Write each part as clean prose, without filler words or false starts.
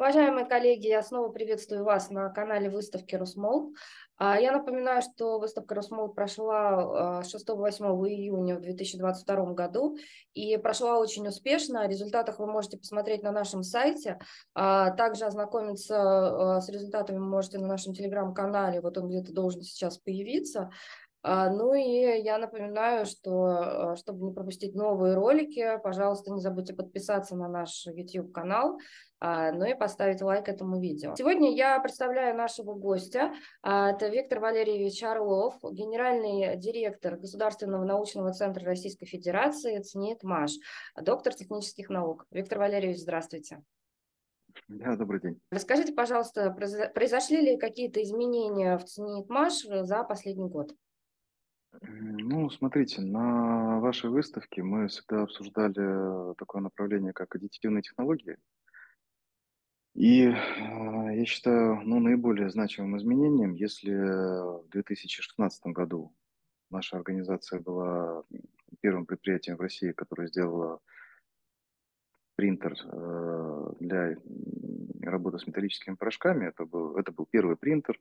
Уважаемые коллеги, я снова приветствую вас на канале выставки Rosmould. Я напоминаю, что выставка Rosmould прошла 6-8 июня в 2022 году и прошла очень успешно. О результатах вы можете посмотреть на нашем сайте. Также ознакомиться с результатами вы можете на нашем телеграм-канале, вот он где-то должен сейчас появиться. Ну и я напоминаю, что, чтобы не пропустить новые ролики, пожалуйста, не забудьте подписаться на наш YouTube-канал, ну и поставить лайк этому видео. Сегодня я представляю нашего гостя, это Виктор Валерьевич Орлов, генеральный директор Государственного научного центра Российской Федерации ЦНИИТМАШ, доктор технических наук. Виктор Валерьевич, здравствуйте. Да, добрый день. Расскажите, пожалуйста, произошли ли какие-то изменения в ЦНИИТМАШ за последний год? Ну, смотрите, на вашей выставке мы всегда обсуждали такое направление, как аддитивные технологии. И я считаю, ну, наиболее значимым изменением, если в 2016 году наша организация была первым предприятием в России, которое сделало принтер для работы с металлическими порошками, это был первый принтер,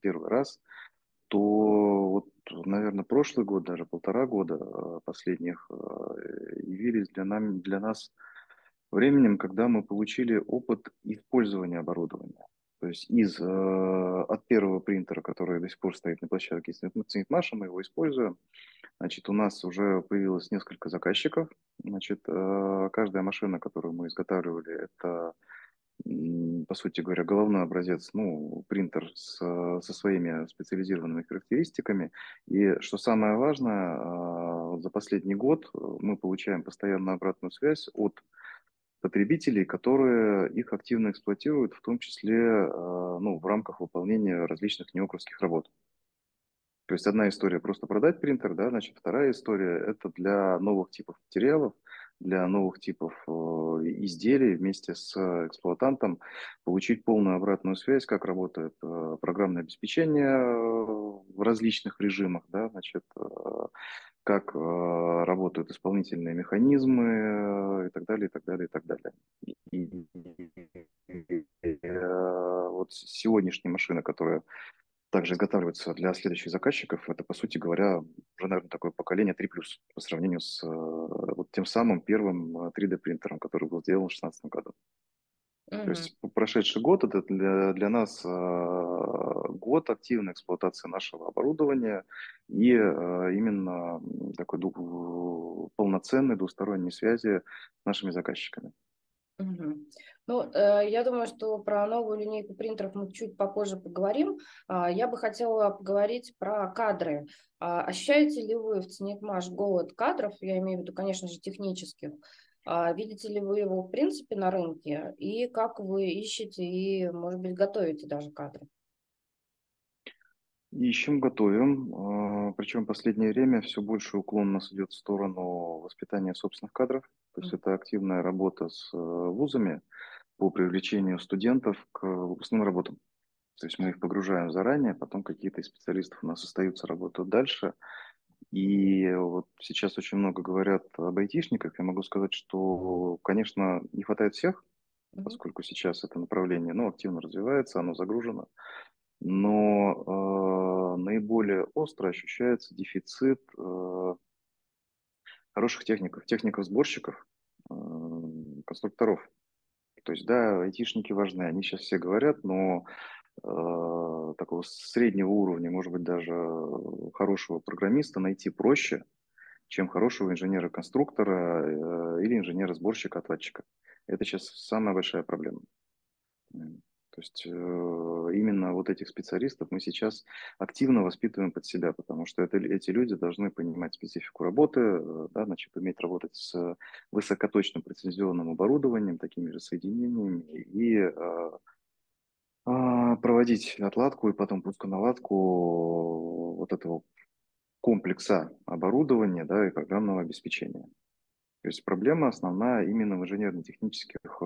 первый раз, то вот, наверное, прошлый год, даже полтора года последних явились для нас временем, когда мы получили опыт использования оборудования. То есть от первого принтера, который до сих пор стоит на площадке ЦНИИТМАШ, мы его используем. Значит, у нас уже появилось несколько заказчиков. Значит, каждая машина, которую мы изготавливали, это, по сути говоря, головной образец, ну, принтер со своими специализированными характеристиками. И что самое важное, за последний год мы получаем постоянную обратную связь от потребителей, которые их активно эксплуатируют, в том числе, ну, в рамках выполнения различных неокрутских работ. То есть одна история просто продать принтер, да, значит, вторая история это для новых типов материалов, для новых типов изделий вместе с эксплуатантом получить полную обратную связь, как работает программное обеспечение в различных режимах, да, значит, как работают исполнительные механизмы и так далее, и так далее, и так далее. И вот сегодняшняя машина, которая также изготавливается для следующих заказчиков, это, по сути говоря, уже, наверное, такое поколение 3+, по сравнению с вот тем самым первым 3D-принтером, который был сделан в 2016 году. То есть прошедший год – это для нас год активной эксплуатации нашего оборудования и именно такой полноценной двусторонней связи с нашими заказчиками. Ну, я думаю, что про новую линейку принтеров мы чуть попозже поговорим. Я бы хотела поговорить про кадры. Ощущаете ли вы в ЦНИИТМАШ голод кадров? Я имею в виду, конечно же, технических. Видите ли вы его в принципе на рынке? И как вы ищете и, может быть, готовите даже кадры? Ищем, готовим. Причем в последнее время все больше уклон у нас идет в сторону воспитания собственных кадров. То есть это активная работа с вузами по привлечению студентов к выпускным работам. То есть мы их погружаем заранее, потом какие-то из специалистов у нас остаются, работают дальше. И вот сейчас очень много говорят об айтишниках. Я могу сказать, что, конечно, не хватает всех, поскольку сейчас это направление, ну, активно развивается, оно загружено. Но наиболее остро ощущается дефицит хороших техников-сборщиков, конструкторов. То есть, да, айтишники важны, они сейчас все говорят, но такого среднего уровня, может быть, даже хорошего программиста найти проще, чем хорошего инженера-конструктора или инженера-сборщика-отладчика. Это сейчас самая большая проблема. То есть именно вот этих специалистов мы сейчас активно воспитываем под себя, потому что эти люди должны понимать специфику работы, да, значит, уметь работать с высокоточным прецизионным оборудованием, такими же соединениями, и проводить отладку и потом пусконаладку вот этого комплекса оборудования, да, и программного обеспечения. То есть проблема основная именно в инженерно-технических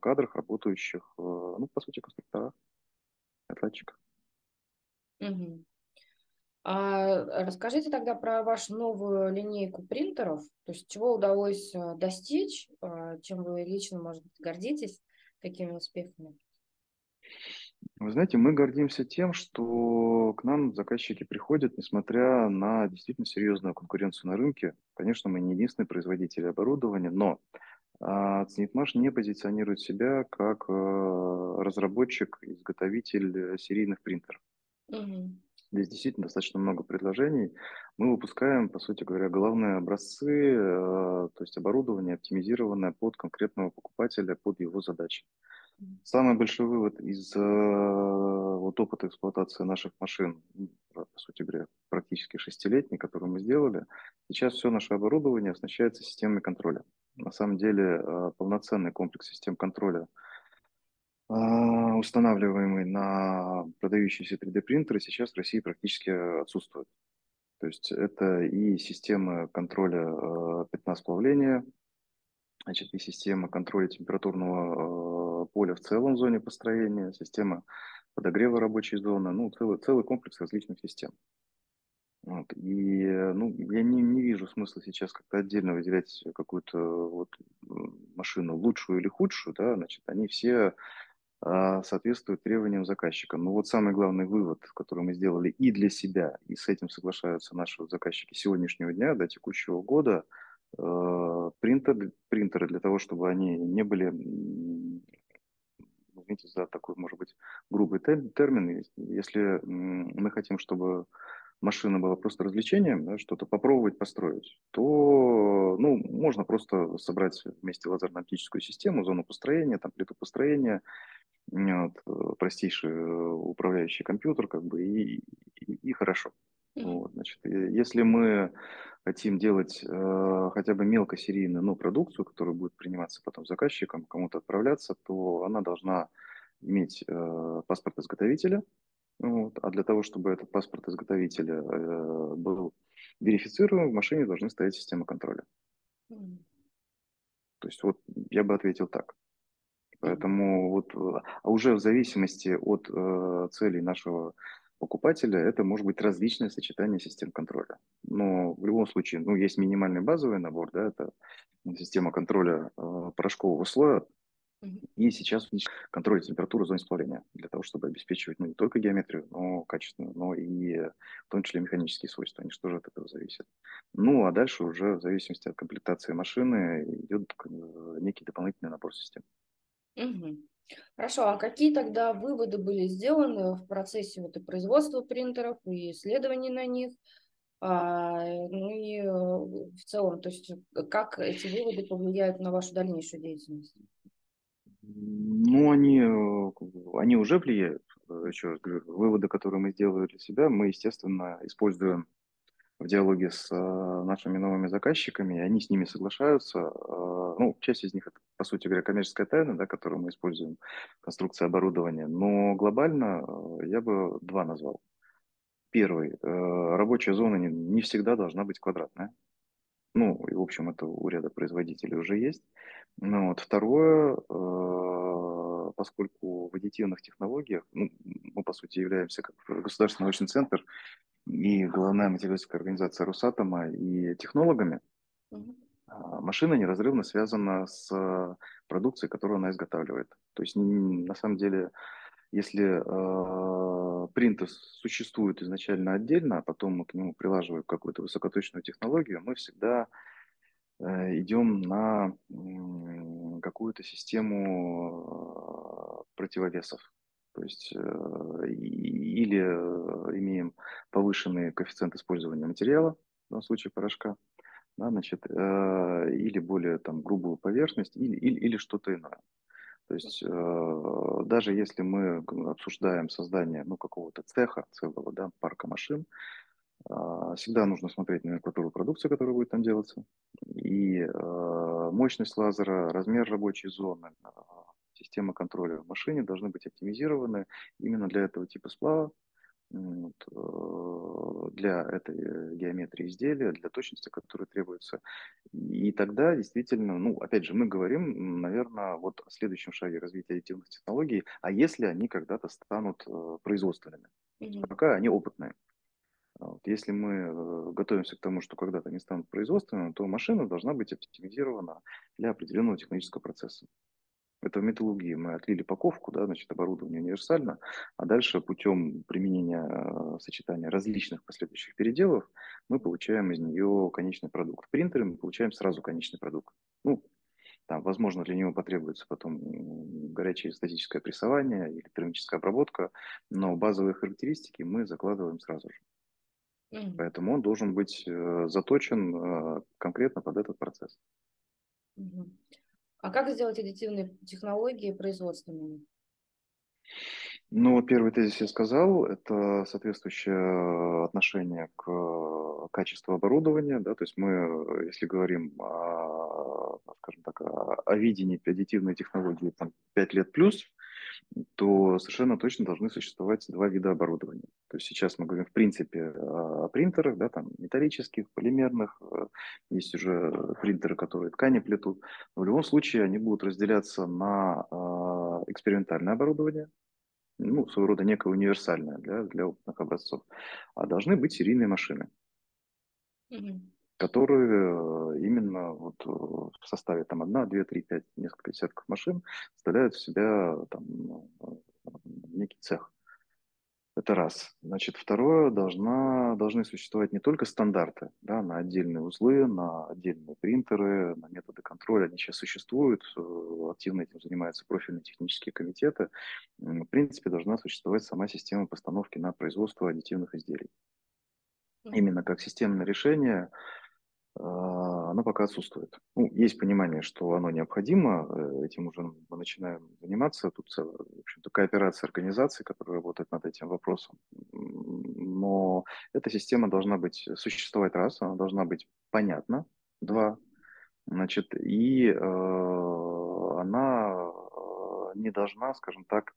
кадрах, работающих, ну, по сути, конструкторах, отладчиках. Расскажите тогда про вашу новую линейку принтеров, то есть чего удалось достичь, чем вы лично, может быть, гордитесь, какими успехами? Вы знаете, мы гордимся тем, что к нам заказчики приходят, несмотря на действительно серьезную конкуренцию на рынке. Конечно, мы не единственные производители оборудования, но ЦНИИТМАШ не позиционирует себя как разработчик, изготовитель серийных принтеров. Угу. Здесь действительно достаточно много предложений. Мы выпускаем, по сути говоря, главные образцы, то есть оборудование, оптимизированное под конкретного покупателя, под его задачи. Самый большой вывод из вот, опыта эксплуатации наших машин, по сути говоря, практически 6-летний, который мы сделали, сейчас все наше оборудование оснащается системами контроля. На самом деле полноценный комплекс систем контроля, устанавливаемый на продающиеся 3D-принтеры, сейчас в России практически отсутствует. То есть это и системы контроля пятна сплавления, значит, и система контроля температурного поля в целом в зоне построения, система подогрева рабочей зоны, ну, целый комплекс различных систем. Вот. И ну, я не вижу смысла сейчас как-то отдельно выделять какую-то вот машину лучшую или худшую, да, значит, они все соответствуют требованиям заказчика. Но вот самый главный вывод, который мы сделали и для себя, и с этим соглашаются наши заказчики сегодняшнего дня, до текущего года, принтеры для того, чтобы они не были, извините за такой, может быть, грубый термин, если мы хотим, чтобы машина была просто развлечением, да, что-то попробовать построить, то ну, можно просто собрать вместе лазерно-оптическую систему, зону построения, там, плиту построения, вот, простейший управляющий компьютер, как бы, и хорошо. Вот, значит, если мы хотим делать хотя бы мелкосерийную, но продукцию, которая будет приниматься потом заказчиком, кому-то отправляться, то она должна иметь паспорт изготовителя. Вот, а для того, чтобы этот паспорт изготовителя был верифицирован, в машине должны стоять системы контроля. То есть вот я бы ответил так. Поэтому вот, а уже в зависимости от целей нашего покупателя это может быть различное сочетание систем контроля. Но в любом случае, ну, есть минимальный базовый набор, да, это система контроля порошкового слоя, и сейчас контроль температуры зоны сплавления для того, чтобы обеспечивать, ну, не только геометрию, но качественную, но и в том числе механические свойства. Они же тоже от этого зависят. Ну, а дальше уже в зависимости от комплектации машины идет некий дополнительный набор систем. Угу. Хорошо. А какие тогда выводы были сделаны в процессе вот и производства принтеров, и исследований на них? Ну и в целом, то есть как эти выводы повлияют на вашу дальнейшую деятельность? Ну, они уже влияют. Еще раз говорю, выводы, которые мы сделали для себя, мы, естественно, используем в диалоге с нашими новыми заказчиками, и они с ними соглашаются. Ну, часть из них, это, по сути говоря, коммерческая тайна, да, которую мы используем в конструкции оборудования. Но глобально я бы два назвал. Первый. Рабочая зона не всегда должна быть квадратная. Ну, и, в общем, это у ряда производителей уже есть. Ну, вот. Второе, поскольку в аддитивных технологиях, ну, мы, по сути, являемся как Государственный научный центр и главная материалистическая организация Росатома и технологами, машина неразрывно связана с продукцией, которую она изготавливает. То есть, на самом деле, если принтер существует изначально отдельно, а потом мы к нему прилаживаем какую-то высокоточную технологию, мы всегда идем на какую-то систему противовесов. То есть или имеем повышенный коэффициент использования материала, в данном случае порошка, да, значит, или более там, грубую поверхность, или что-то иное. То есть даже если мы обсуждаем создание, ну, какого-то цеха, целого, да, парка машин, всегда нужно смотреть на номенклатуру продукции, которая будет там делаться, и мощность лазера, размер рабочей зоны, системы контроля в машине должны быть оптимизированы именно для этого типа сплава, для этой геометрии изделия, для точности, которая требуется. И тогда действительно, ну, опять же, мы говорим, наверное, вот о следующем шаге развития аддитивных технологий, а если они когда-то станут производственными, пока они опытные. Вот, если мы готовимся к тому, что когда-то они станут производственными, то машина должна быть оптимизирована для определенного технического процесса. Это в металлургии мы отлили упаковку, да, значит, оборудование универсально, а дальше путем применения сочетания различных последующих переделов мы получаем из нее конечный продукт. Принтеры мы получаем сразу конечный продукт. Ну, там, возможно, для него потребуется потом горячее статическое прессование, или термическая обработка, но базовые характеристики мы закладываем сразу же. Поэтому он должен быть заточен конкретно под этот процесс. А как сделать аддитивные технологии производственными? Ну, первый тезис я сказал, это соответствующее отношение к качеству оборудования, да, то есть мы, если говорим о, скажем так, о видении аддитивной технологии там, 5 лет плюс, то совершенно точно должны существовать два вида оборудования. То есть сейчас мы говорим в принципе о принтерах, да, там, металлических, полимерных, есть уже принтеры, которые ткани плетут. Но в любом случае они будут разделяться на экспериментальное оборудование, ну, своего рода некое универсальное для опытных образцов, а должны быть серийные машины, которые именно вот в составе там 1, 2, 3, 5, несколько десятков машин составляют в себя там, некий цех. Это раз. Значит, второе, должны существовать не только стандарты, да, на отдельные узлы, на отдельные принтеры, на методы контроля. Они сейчас существуют, активно этим занимаются профильные технические комитеты. В принципе, должна существовать сама система постановки на производство аддитивных изделий. Именно как системное решение оно пока отсутствует. Ну, есть понимание, что оно необходимо, этим уже мы начинаем заниматься. Тут, в общем-то, кооперация организаций, которые работают над этим вопросом. Но эта система должна быть существовать, раз, она должна быть понятна, два, значит, и она не должна, скажем так,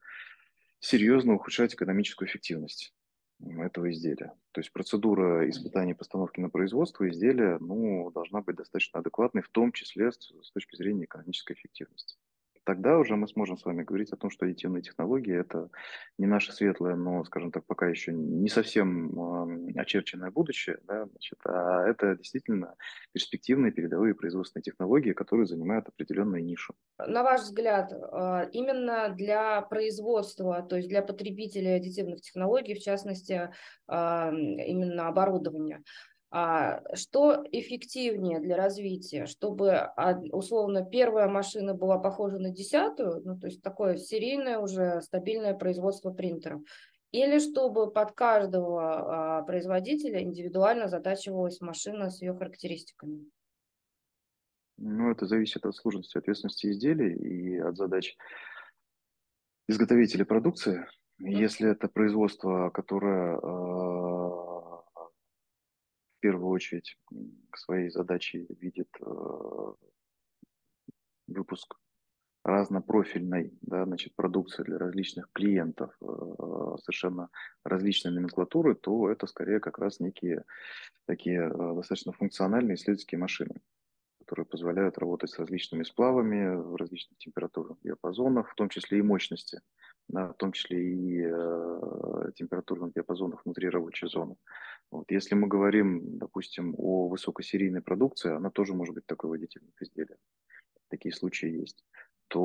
серьезно ухудшать экономическую эффективность этого изделия. То есть процедура испытаний постановки на производство изделия, ну, должна быть достаточно адекватной, в том числе с точки зрения экономической эффективности. Тогда уже мы сможем с вами говорить о том, что аддитивные технологии – это не наше светлое, но, скажем так, пока еще не совсем очерченное будущее, да, значит, а это действительно перспективные передовые производственные технологии, которые занимают определенную нишу. На ваш взгляд, именно для производства, то есть для потребителей аддитивных технологий, в частности, именно оборудования, что эффективнее для развития, чтобы, условно, первая машина была похожа на 10-ю, ну, то есть такое серийное уже стабильное производство принтеров, или чтобы под каждого производителя индивидуально затачивалась машина с ее характеристиками? Ну, это зависит от сложности, ответственности изделий и от задач изготовителя продукции. Если это производство, которое в первую очередь своей задачей видит выпуск разнопрофильной, да, значит, продукции для различных клиентов совершенно различной номенклатуры, то это скорее как раз некие такие достаточно функциональные исследовательские машины, которые позволяют работать с различными сплавами в различных температурах, диапазонах, в том числе и мощности, да, в том числе и температурных диапазонах внутри рабочей зоны. Вот. Если мы говорим, допустим, о высокосерийной продукции, она тоже может быть такой в аддитивных изделиях. Такие случаи есть. То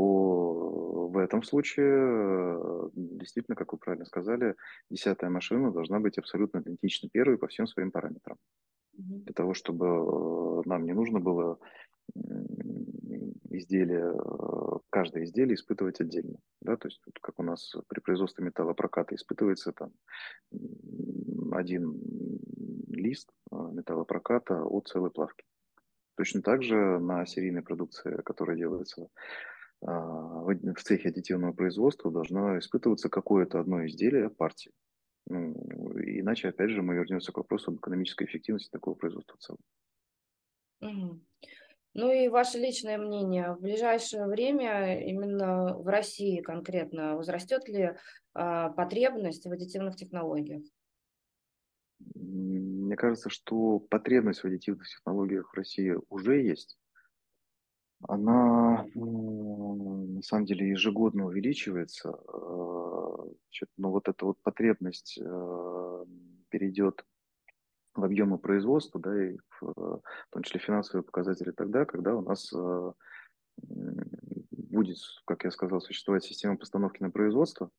в этом случае, действительно, как вы правильно сказали, 10-я машина должна быть абсолютно идентична первой по всем своим параметрам. Для того, чтобы нам не нужно было изделие, каждое изделие испытывать отдельно. Да? То есть, вот как у нас при производстве металлопроката испытывается там один лист металлопроката от целой плавки. Точно так же на серийной продукции, которая делается в цехе аддитивного производства, должно испытываться какое-то одно изделие партии. Ну, иначе, опять же, мы вернемся к вопросу об экономической эффективности такого производства в целом. Ну и ваше личное мнение. В ближайшее время именно в России конкретно возрастет ли потребность в аддитивных технологиях? Мне кажется, что потребность в аддитивных технологиях в России уже есть. Она, на самом деле, ежегодно увеличивается. Но вот эта вот потребность перейдет в объемы производства, да, и в том числе финансовые показатели тогда, когда у нас будет, как я сказал, существовать система постановки на производство.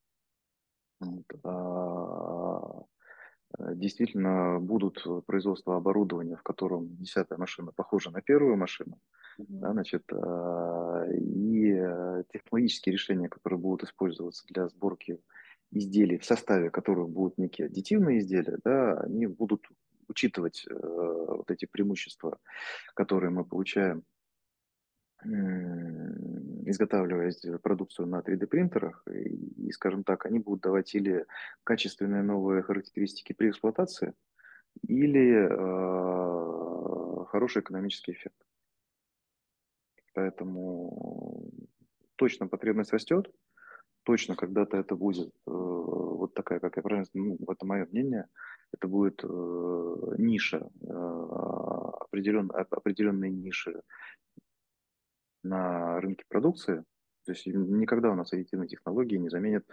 Действительно будут производства оборудования, в котором 10-я машина похожа на первую машину, да, значит, и технологические решения, которые будут использоваться для сборки изделий, в составе которых будут некие аддитивные изделия, да, они будут учитывать вот эти преимущества, которые мы получаем, изготавливая продукцию на 3D-принтерах, и, скажем так, они будут давать или качественные новые характеристики при эксплуатации, или хороший экономический эффект. Поэтому точно потребность растет, точно когда-то это будет вот такая, как я правильно сказал, ну, это мое мнение, это будет ниша, определенные ниши на рынке продукции. То есть никогда у нас аддитивные технологии не заменят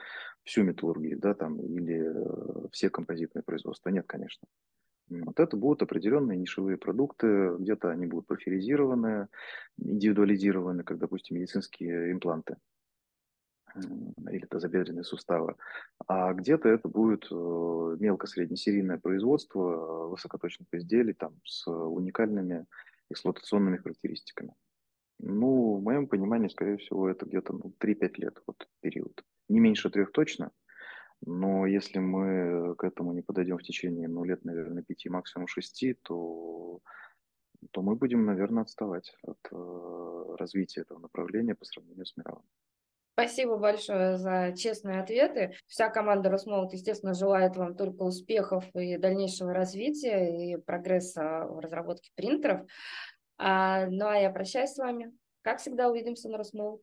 всю металлургию, да, там, или все композитные производства. Нет, конечно. Вот это будут определенные нишевые продукты, где-то они будут профилизированы, индивидуализированы, как, допустим, медицинские импланты или тазобедренные суставы. А где-то это будет мелко-среднесерийное производство высокоточных изделий там, с уникальными эксплуатационными характеристиками. Ну, в моем понимании, скорее всего, это где-то 3-5 лет вот, период. Не меньше 3 точно, но если мы к этому не подойдем в течение лет, наверное, 5, максимум 6, то мы будем, наверное, отставать от развития этого направления по сравнению с мировым. Спасибо большое за честные ответы. Вся команда Rosmould, естественно, желает вам только успехов и дальнейшего развития, и прогресса в разработке принтеров. Ну а я прощаюсь с вами. Как всегда, увидимся на Rosmould.